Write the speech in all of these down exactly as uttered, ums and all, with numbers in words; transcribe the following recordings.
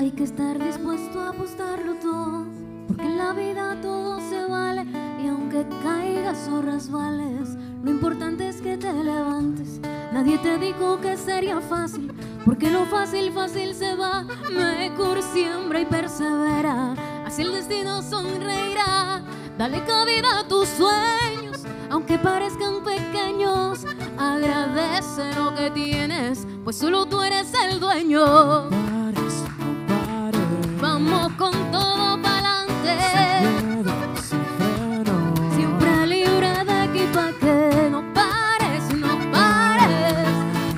Hay que estar dispuesto a apostarlo todo, porque en la vida todo se vale. Y aunque caigas o resbales, lo importante es que te levantes. Nadie te dijo que sería fácil, porque lo fácil, fácil se va. Mejor siembra y persevera, así el destino sonreirá. Dale cabida a tus sueños, aunque parezcan pequeños. Agradece lo que tienes, pues solo tú eres el dueño. No pares, no pares.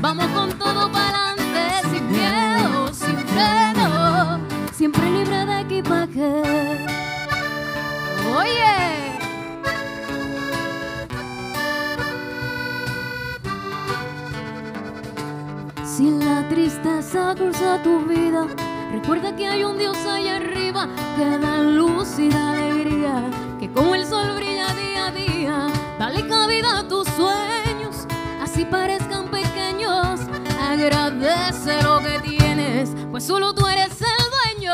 Vamos con todo para adelante. Sin miedo, sin freno. Siempre libre de equipaje. No pares, no pares. Vamos con todo para adelante. Sin miedo, sin freno. Siempre libre de equipaje. Oye. Si la tristeza cruza tu vida, recuerda que hay un Dios allá arriba que da luz y da alegría, que como el sol brilla día a día. Dale cabida a tus sueños, así parezcan pequeños. Agradece lo que tienes, pues solo tú eres el dueño.